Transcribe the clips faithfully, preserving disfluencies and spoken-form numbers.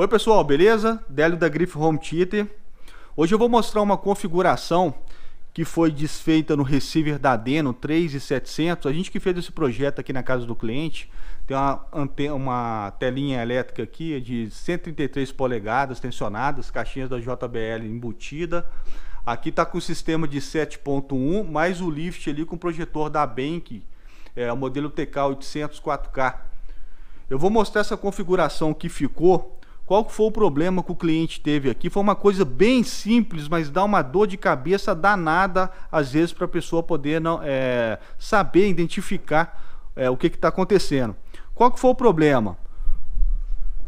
Oi pessoal, beleza? Délio da Griffe Home Theater. Hoje eu vou mostrar uma configuração que foi desfeita no receiver da Denon três mil e setecentos. A gente que fez esse projeto aqui na casa do cliente. Tem uma, uma telinha elétrica aqui de cento e trinta e três polegadas tensionadas, caixinhas da J B L embutida. Aqui está com o sistema de sete ponto um, mais o lift ali com o projetor da BenQ, é, o modelo T K oitocentos quatro K. Eu vou mostrar essa configuração que ficou. Qual que foi o problema que o cliente teve aqui? Foi uma coisa bem simples, mas dá uma dor de cabeça danada, às vezes, para a pessoa poder não, é, saber identificar é, o que está acontecendo. Qual que foi o problema?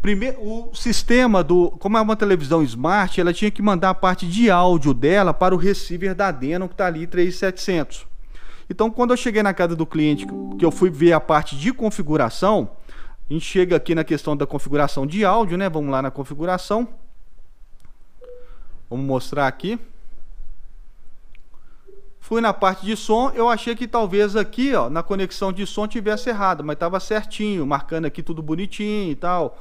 Primeiro, o sistema do... Como é uma televisão smart, ela tinha que mandar a parte de áudio dela para o receiver da Denon, que está ali, três mil e setecentos. Então, quando eu cheguei na casa do cliente, que eu fui ver a parte de configuração... A gente chega aqui na questão da configuração de áudio, né? Vamos lá na configuração. Vamos mostrar aqui. Fui na parte de som. Eu achei que talvez aqui, ó, na conexão de som tivesse errado, mas estava certinho, marcando aqui tudo bonitinho e tal.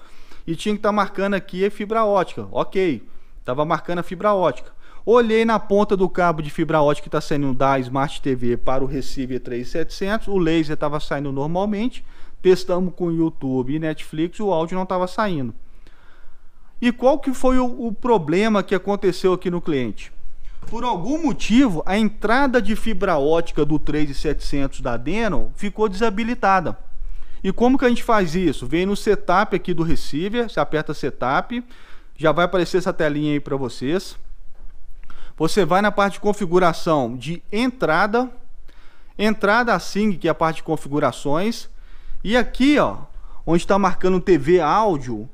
E tinha que estar tá marcando aqui a fibra ótica. Ok, estava marcando a fibra ótica. Olhei na ponta do cabo de fibra ótica que está saindo da Smart T V para o receiver três mil e setecentos. O laser estava saindo normalmente. Testamos com o YouTube e Netflix, o áudio não estava saindo. E qual que foi o, o problema que aconteceu aqui no cliente? Por algum motivo, a entrada de fibra ótica do três mil e setecentos da Denon ficou desabilitada. E como que a gente faz isso? Vem no setup aqui do receiver, você aperta setup, já vai aparecer essa telinha aí para vocês. Você vai na parte de configuração de entrada, entrada assim, que é a parte de configurações. E aqui, ó, onde está marcando T V áudio,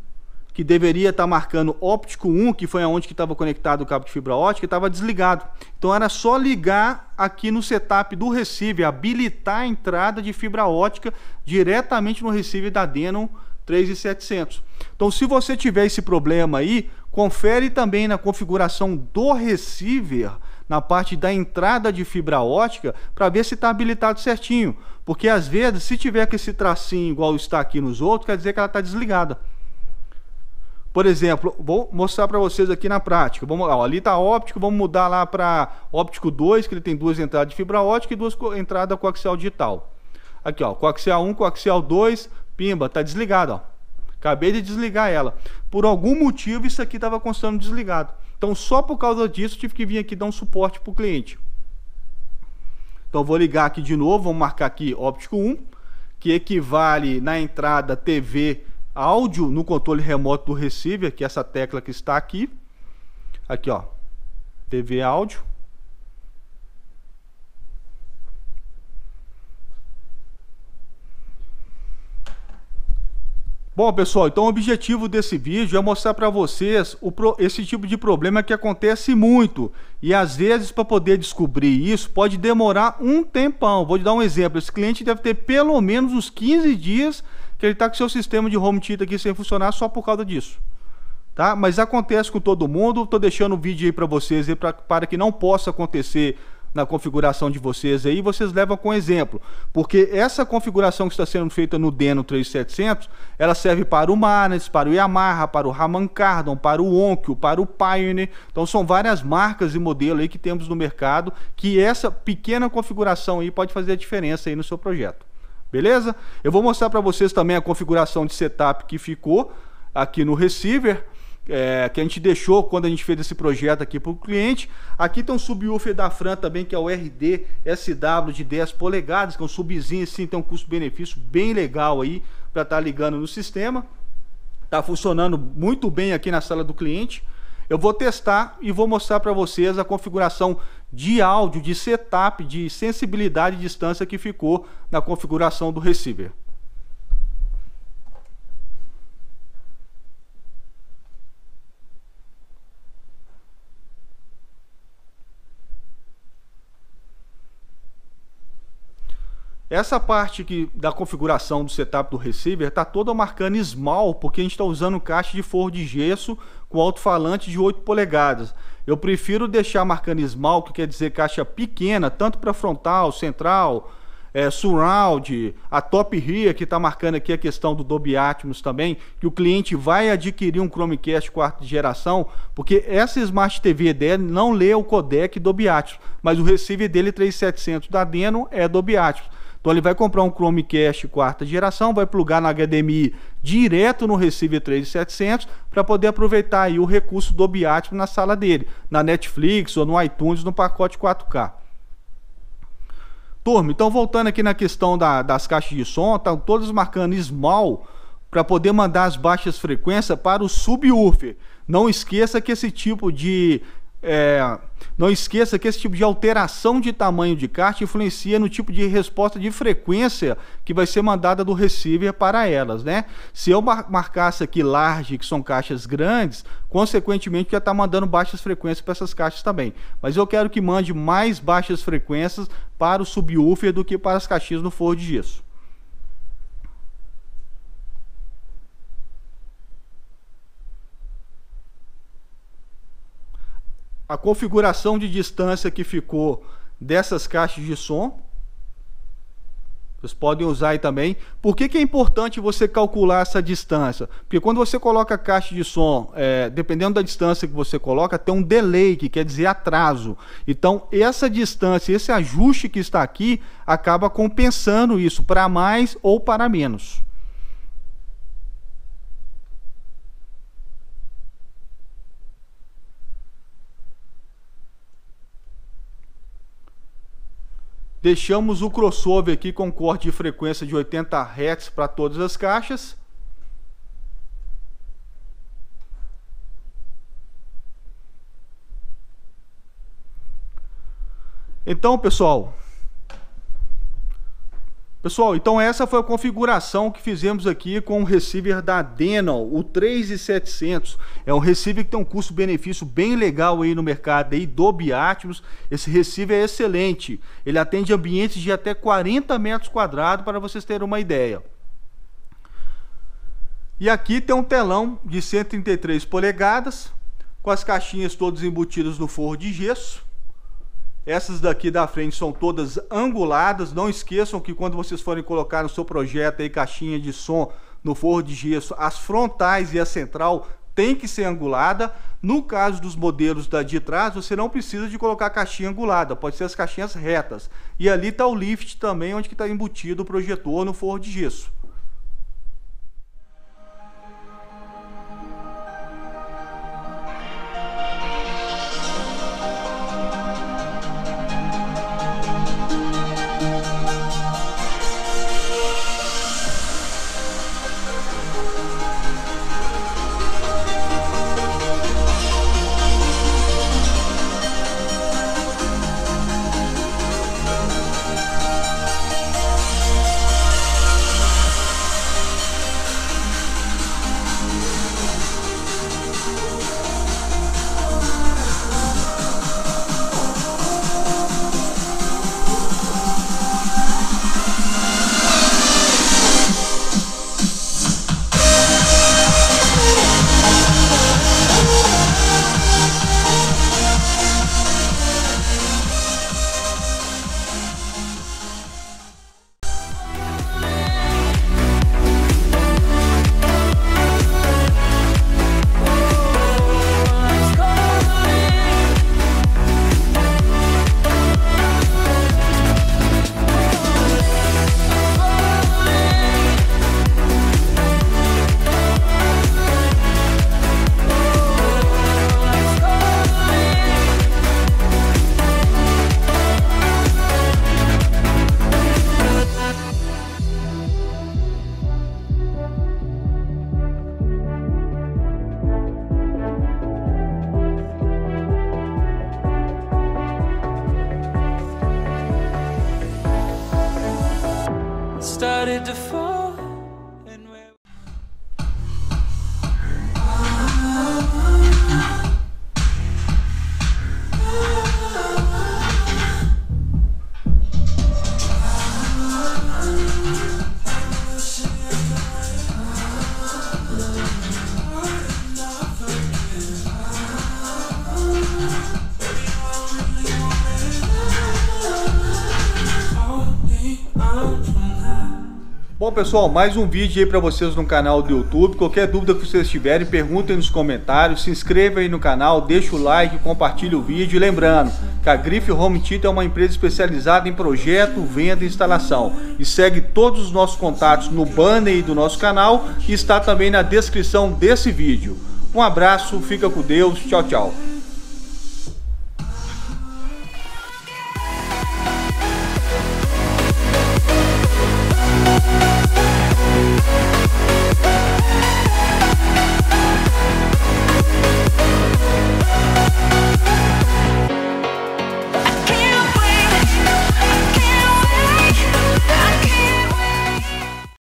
que deveria estar tá marcando óptico um, que foi aonde que estava conectado o cabo de fibra ótica, estava desligado. Então era só ligar aqui no setup do receiver, habilitar a entrada de fibra ótica diretamente no receiver da Denon três mil e setecentos. Então, se você tiver esse problema aí, confere também na configuração do receiver, na parte da entrada de fibra ótica, para ver se está habilitado certinho, porque às vezes, se tiver com esse tracinho igual está aqui nos outros, quer dizer que ela está desligada. Por exemplo, vou mostrar para vocês aqui na prática. Vamos, ó, ali está óptico, vamos mudar lá para óptico dois, que ele tem duas entradas de fibra ótica e duas entradas coaxial digital. Aqui, ó, coaxial um, coaxial dois, pimba, está desligado, ó. Acabei de desligar ela. Por algum motivo isso aqui estava constando desligado. Então, só por causa disso, tive que vir aqui dar um suporte para o cliente. Então, vou ligar aqui de novo, vamos marcar aqui óptico um, que equivale na entrada T V áudio no controle remoto do receiver, que é essa tecla que está aqui. Aqui, ó, T V áudio. Bom pessoal, então o objetivo desse vídeo é mostrar para vocês o pro... esse tipo de problema que acontece muito. E às vezes, para poder descobrir isso, pode demorar um tempão. Vou te dar um exemplo, esse cliente deve ter pelo menos uns quinze dias que ele está com seu sistema de home theater aqui sem funcionar só por causa disso. Tá? Mas acontece com todo mundo, estou deixando o vídeo aí para vocês, aí pra... para que não possa acontecer na configuração de vocês aí, vocês levam com exemplo, porque essa configuração que está sendo feita no Denon três mil e setecentos, ela serve para o Marantz, para o Yamaha, para o Harman Kardon, para o Onkyo, para o Pioneer. Então são várias marcas e modelos aí que temos no mercado, que essa pequena configuração aí pode fazer a diferença aí no seu projeto. Beleza? Eu vou mostrar para vocês também a configuração de setup que ficou aqui no receiver. É, que a gente deixou quando a gente fez esse projeto aqui para o cliente. Aqui tem um subwoofer da Fran também, que é o R D S W de dez polegadas, que é um subzinho assim, tem um custo-benefício bem legal aí para estar tá ligando no sistema. Tá funcionando muito bem aqui na sala do cliente. Eu vou testar e vou mostrar para vocês a configuração de áudio, de setup, de sensibilidade e distância que ficou na configuração do receiver. Essa parte aqui da configuração do setup do receiver está toda marcando small, porque a gente está usando caixa de forro de gesso com alto-falante de oito polegadas. Eu prefiro deixar marcando small, que quer dizer caixa pequena, tanto para frontal, central, é, Surround, a Top Gear, que está marcando aqui a questão do Dolby Atmos também, que o cliente vai adquirir um Chromecast quarta geração, porque essa Smart T V dele não lê o codec Dolby Atmos, mas o receiver dele três mil e setecentos da Denon é Dolby Atmos. Então ele vai comprar um Chromecast quarta geração, vai plugar na H D M I direto no receiver três mil e setecentos para poder aproveitar aí o recurso Dolby Atmos na sala dele, na Netflix ou no iTunes no pacote quatro K. Turma, então voltando aqui na questão da, das caixas de som, estão todas marcando small para poder mandar as baixas frequências para o subwoofer. Não esqueça que esse tipo de... É, não esqueça que esse tipo de alteração de tamanho de caixa influencia no tipo de resposta de frequência que vai ser mandada do receiver para elas, né? Se eu mar marcasse aqui large, que são caixas grandes, consequentemente já está mandando baixas frequências para essas caixas também. Mas eu quero que mande mais baixas frequências para o subwoofer do que para as caixinhas no forro de gesso. A configuração de distância que ficou dessas caixas de som, vocês podem usar aí também. Por que que é importante você calcular essa distância? Porque quando você coloca a caixa de som, é, dependendo da distância que você coloca, tem um delay, que quer dizer atraso. Então essa distância, esse ajuste que está aqui, acaba compensando isso para mais ou para menos. Deixamos o crossover aqui com corte de frequência de oitenta hertz para todas as caixas. Então, pessoal, pessoal, então essa foi a configuração que fizemos aqui com o receiver da Denon, o três mil e setecentos. É um receiver que tem um custo-benefício bem legal aí no mercado, aí, Dolby Atmos. Esse receiver é excelente. Ele atende ambientes de até quarenta metros quadrados, para vocês terem uma ideia. E aqui tem um telão de cento e trinta e três polegadas, com as caixinhas todas embutidas no forro de gesso. Essas daqui da frente são todas anguladas. Não esqueçam que quando vocês forem colocar no seu projeto aí caixinha de som no forro de gesso, as frontais e a central tem que ser angulada. No caso dos modelos da de trás, você não precisa de colocar a caixinha angulada, pode ser as caixinhas retas. E ali está o lift também, onde está embutido o projetor no forro de gesso. I Bom pessoal, mais um vídeo aí para vocês no canal do YouTube. Qualquer dúvida que vocês tiverem, perguntem nos comentários, se inscreva aí no canal, deixa o like, compartilhe o vídeo. E lembrando que a Griffe Home Theater é uma empresa especializada em projeto, venda e instalação. E segue todos os nossos contatos no banner aí do nosso canal e está também na descrição desse vídeo. Um abraço, fica com Deus, tchau, tchau.